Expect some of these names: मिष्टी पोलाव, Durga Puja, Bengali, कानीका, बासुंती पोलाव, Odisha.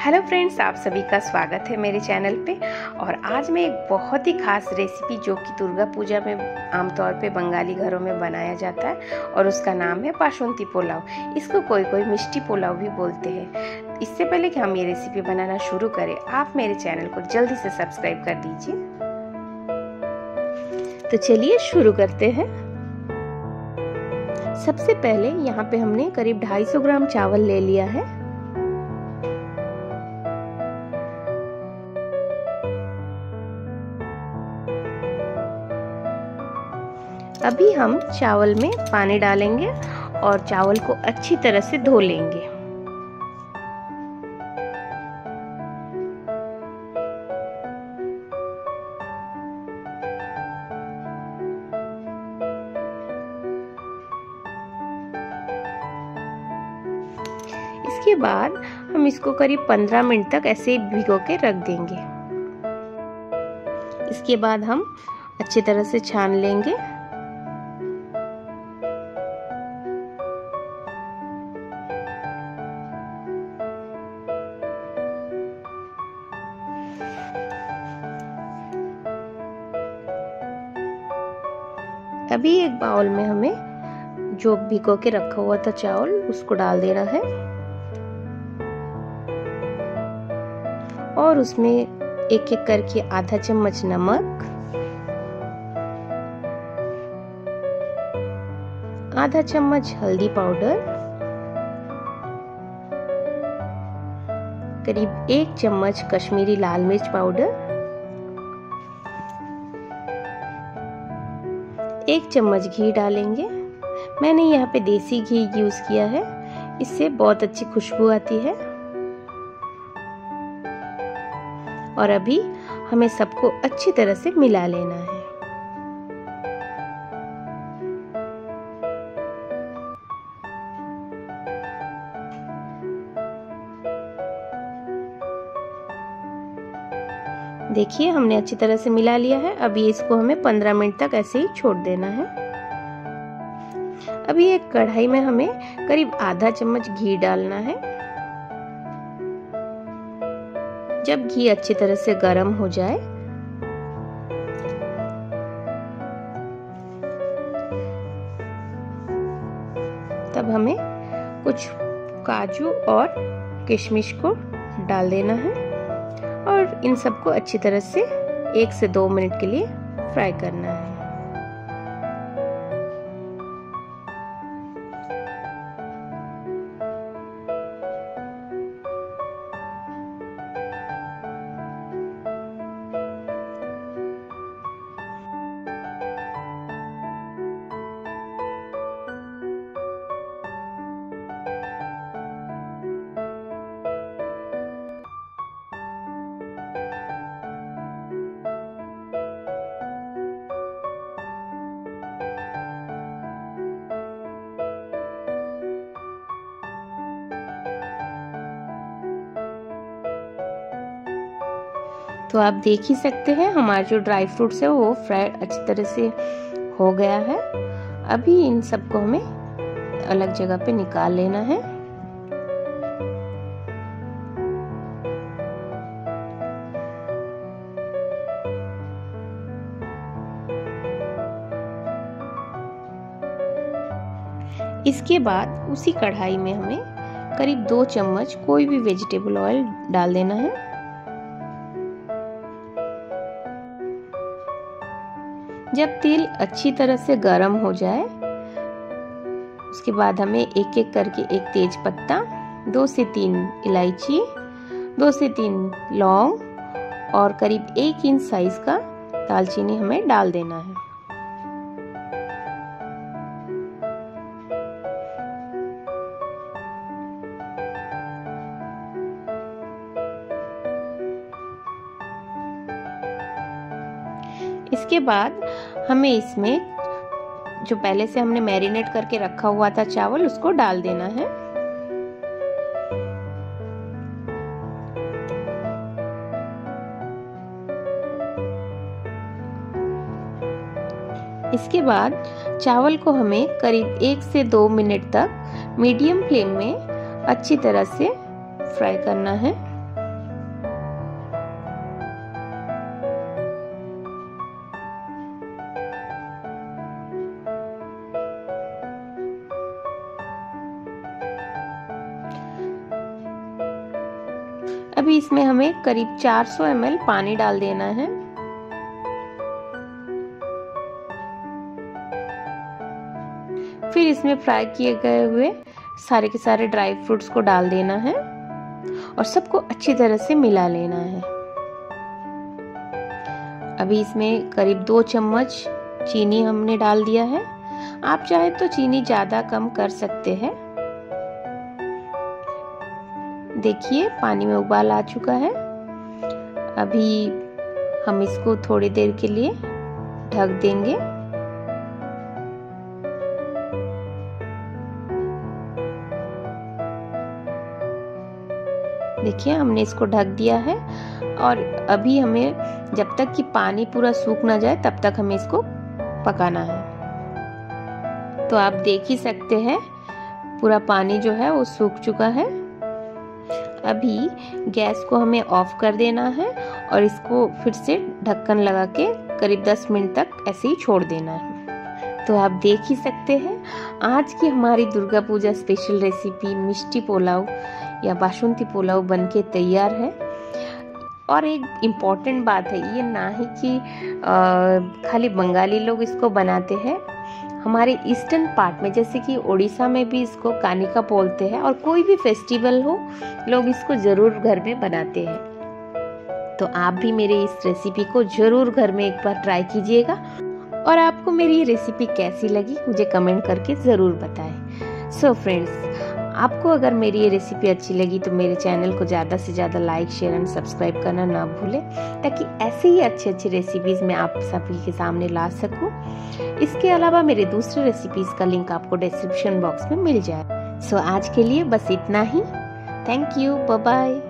Hello friends, आप सभी का स्वागत है मेरे चैनल पे। और आज मैं एक बहुत ही खास रेसिपी जो कि दुर्गा पूजा में आमतौर पे बंगाली घरों में बनाया जाता है और उसका नाम है बासुंती पोलाव। इसको कोई कोई मिष्टी पोलाव भी बोलते हैं। इससे पहले कि हम ये रेसिपी बनाना शुरू करें, आप मेरे चैनल को जल्दी से सब्सक्राइब कर दीजिए। तो चलिए शुरू करते हैं। सबसे पहले यहाँ पे हमने करीब 250 ग्राम चावल ले लिया है। अभी हम चावल में पानी डालेंगे और चावल को अच्छी तरह से धो लेंगे। इसके बाद हम इसको करीब 15 मिनट तक ऐसे ही भिगो के रख देंगे। इसके बाद हम अच्छी तरह से छान लेंगे। अभी एक बाउल में हमें जो भिगो के रखा हुआ था चावल, उसको डाल देना है और उसमें एक एक करके आधा चम्मच नमक, आधा चम्मच हल्दी पाउडर, करीब 1 चम्मच कश्मीरी लाल मिर्च पाउडर, 1 चम्मच घी डालेंगे। मैंने यहाँ पे देसी घी यूज किया है, इससे बहुत अच्छी खुशबू आती है। और अभी हमें सबको अच्छी तरह से मिला लेना है। देखिए, हमने अच्छी तरह से मिला लिया है। अभी इसको हमें 15 मिनट तक ऐसे ही छोड़ देना है। अभी एक कढ़ाई में हमें करीब आधा चम्मच घी डालना है। जब घी अच्छी तरह से गर्म हो जाए तब हमें कुछ काजू और किशमिश को डाल देना है और इन सबको अच्छी तरह से 1 से 2 मिनट के लिए फ्राई करना है। तो आप देख ही सकते हैं हमारे जो ड्राई फ्रूट्स है वो फ्राई अच्छी तरह से हो गया है। अभी इन सबको हमें अलग जगह पे निकाल लेना है। इसके बाद उसी कढ़ाई में हमें करीब 2 चम्मच कोई भी वेजिटेबल ऑयल डाल देना है। जब तेल अच्छी तरह से गर्म हो जाए उसके बाद हमें एक एक करके एक तेज पत्ता, 2 से 3 इलायची, 2 से 3 लौंग और करीब 1 इंच साइज का दालचीनी हमें डाल देना है। इसके बाद हमें इसमें जो पहले से हमने मैरिनेट करके रखा हुआ था चावल, उसको डाल देना है। इसके बाद चावल को हमें करीब 1 से 2 मिनट तक मीडियम फ्लेम में अच्छी तरह से फ्राई करना है। अभी इसमें हमें करीब 400 ml पानी डाल देना है। फिर इसमें फ्राई किए गए हुए सारे के सारे ड्राई फ्रूट्स को डाल देना है और सबको अच्छी तरह से मिला लेना है। अभी इसमें करीब 2 चम्मच चीनी हमने डाल दिया है। आप चाहे तो चीनी ज़्यादा कम कर सकते हैं। देखिए पानी में उबाल आ चुका है। अभी हम इसको थोड़ी देर के लिए ढक देंगे। देखिए हमने इसको ढक दिया है और अभी हमें जब तक कि पानी पूरा सूख ना जाए तब तक हमें इसको पकाना है। तो आप देख ही सकते हैं पूरा पानी जो है वो सूख चुका है। अभी गैस को हमें ऑफ कर देना है और इसको फिर से ढक्कन लगा के करीब 10 मिनट तक ऐसे ही छोड़ देना है। तो आप देख ही सकते हैं आज की हमारी दुर्गा पूजा स्पेशल रेसिपी मिष्टी पोलाव या बासुंती पोलाव बनके तैयार है। और एक इम्पॉर्टेंट बात है, ये ना ही कि खाली बंगाली लोग इसको बनाते हैं, हमारे ईस्टर्न पार्ट में जैसे कि ओडिशा में भी इसको कानीका बोलते हैं और कोई भी फेस्टिवल हो लोग इसको ज़रूर घर में बनाते हैं। तो आप भी मेरे इस रेसिपी को ज़रूर घर में एक बार ट्राई कीजिएगा और आपको मेरी ये रेसिपी कैसी लगी मुझे कमेंट करके ज़रूर बताएं। सो फ्रेंड्स, आपको अगर मेरी ये रेसिपी अच्छी लगी तो मेरे चैनल को ज़्यादा से ज़्यादा लाइक, शेयर एंड सब्सक्राइब करना ना भूलें ताकि ऐसे ही अच्छे अच्छे रेसिपीज़ मैं आप सभी के सामने ला सकूं। इसके अलावा मेरे दूसरे रेसिपीज़ का लिंक आपको डिस्क्रिप्शन बॉक्स में मिल जाए। सो आज के लिए बस इतना ही। Thank you, bye bye.